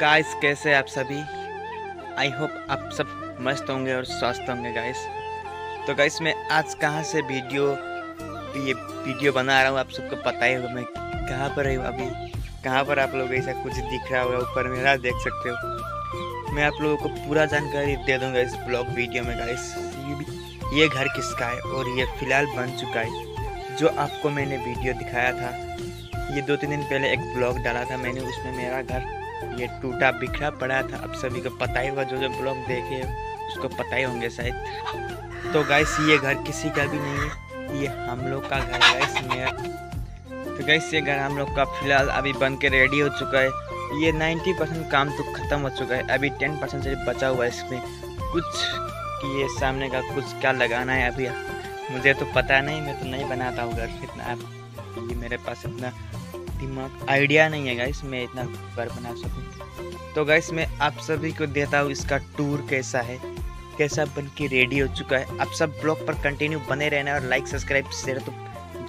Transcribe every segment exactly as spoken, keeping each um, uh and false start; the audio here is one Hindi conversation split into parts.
गाइस कैसे आप सभी, आई होप आप सब मस्त होंगे और स्वस्थ होंगे गाइस। तो गाइस मैं आज कहाँ से वीडियो ये वीडियो बना रहा हूँ आप सबको पता ही होगा। मैं कहाँ पर हूँ अभी, कहाँ पर आप लोग ऐसा कुछ दिख रहा होगा ऊपर मेरा देख सकते हो। मैं आप लोगों को पूरा जानकारी दे दूँगा इस ब्लॉग वीडियो में गाइस। ये, ये घर किसका है और ये फ़िलहाल बन चुका है। जो आपको मैंने वीडियो दिखाया था, ये दो तीन दिन पहले एक ब्लॉग डाला था मैंने, उसमें मेरा घर ये टूटा बिखरा पड़ा था। अब सभी को पता ही होगा, जो जो ब्लॉग देखे उसको पता ही होंगे शायद। तो गाइस ये घर किसी का भी नहीं है, ये हम लोग का घर गाइस मेरा। तो गाइस ये घर हम लोग का फिलहाल अभी बन के रेडी हो चुका है। ये नब्बे परसेंट काम तो ख़त्म हो चुका है, अभी दस परसेंट से बचा हुआ है। इसमें कुछ ये सामने का कुछ क्या लगाना है अभी मुझे तो पता नहीं, मैं तो नहीं बनाता हूँ घर कितना। ये मेरे पास इतना दिमाग आइडिया नहीं है गाइस, मैं इतना घर बना सकूँ। तो गाइस मैं आप सभी को देता हूँ इसका टूर कैसा है, कैसा बन के रेडी हो चुका है। आप सब ब्लॉग पर कंटिन्यू बने रहना और लाइक सब्सक्राइब शेयर तो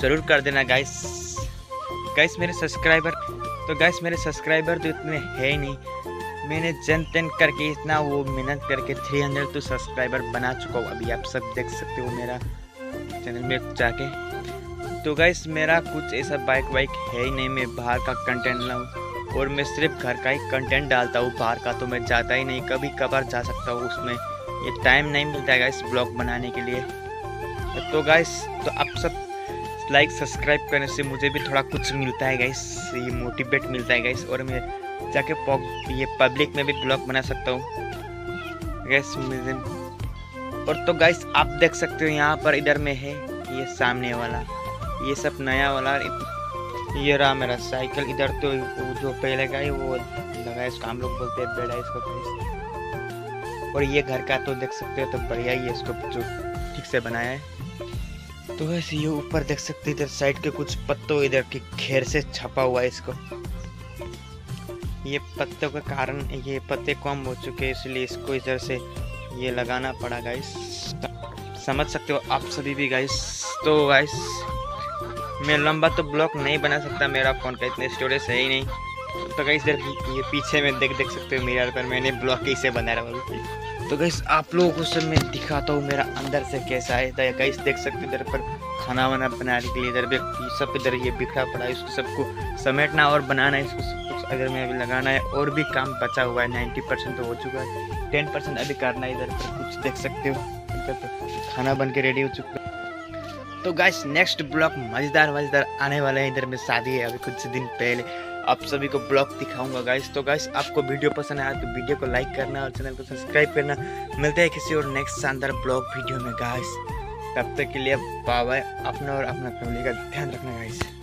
ज़रूर कर देना गाइस। गाइस मेरे सब्सक्राइबर तो गाइस मेरे सब्सक्राइबर तो इतने है ही नहीं, मैंने जन तन करके इतना वो मेहनत करके थ्री हंड्रेड तो सब्सक्राइबर बना चुका हूँ। अभी आप सब देख सकते हो मेरा चैनल में जाके। तो गाइस मेरा कुछ ऐसा बाइक वाइक है ही नहीं, मैं बाहर का कंटेंट लाऊँ और मैं सिर्फ घर का ही कंटेंट डालता हूँ। बाहर का तो मैं जाता ही नहीं, कभी कभार जा सकता हूँ, उसमें ये टाइम नहीं मिलता है गाइस ब्लॉग बनाने के लिए। तो गाइस तो आप सब लाइक सब्सक्राइब करने से मुझे भी थोड़ा कुछ मिलता है गाइस, ये मोटिवेट मिलता है गाइस, और मैं जाके ये पब्लिक में भी ब्लॉग बना सकता हूँ गाइस मुझे। और तो गाइस आप देख सकते हो यहाँ पर इधर में है ये सामने वाला, ये सब नया वाला। ये रहा मेरा साइकिल इधर, तो जो पहले का ही वो लगाया, इसको हम लोग बोलते हैं बेड़ा इसको। और ये घर का तो देख सकते हो, तो बढ़िया ही है, इसको जो ठीक से बनाया है। तो वैसे ये ऊपर देख सकते हो इधर साइड के कुछ पत्तों, इधर के घेर से छपा हुआ है इसको। ये पत्तों के कारण ये पत्ते कम हो चुके हैं, इसलिए इसको इधर से ये लगाना पड़ा गाइस, समझ सकते हो आप सभी भी गाइस। तो गाइस मैं लंबा तो ब्लॉक नहीं बना सकता, मेरा फ़ोन का इतने स्टोरेज है ही नहीं। तो गाइस इधर ये पीछे में देख देख सकते हो मिरर पर मैंने ब्लॉक कैसे बना रहा हूँ। तो गाइस आप लोगों को सब मैं दिखाता हूँ मेरा अंदर से कैसा है। तो गाइस देख सकते हो इधर पर खाना वाना बनाने के लिए इधर भी सब इधर ये बिखरा पड़ा है, इसको सबको समेटना और बनाना है, इसको सब कुछ अगर मैं अभी लगाना है। और भी काम बचा हुआ है, नाइन्टी परसेंट तो हो चुका है, टेन परसेंट अभी करना है। इधर पर कुछ देख सकते हो इधर पर खाना बन के रेडी हो चुका है। तो गाइस नेक्स्ट ब्लॉग मज़ेदार मज़ेदार आने वाला है, इधर में शादी है अभी कुछ दिन पहले, आप सभी को ब्लॉग दिखाऊंगा गाइस। तो गाइस आपको वीडियो पसंद आया तो वीडियो को लाइक करना और चैनल को सब्सक्राइब करना। मिलते हैं किसी और नेक्स्ट शानदार ब्लॉग वीडियो में गाइस, तब तक के लिए बाय बाय। अपना और अपना फैमिली का ध्यान रखना गाइस।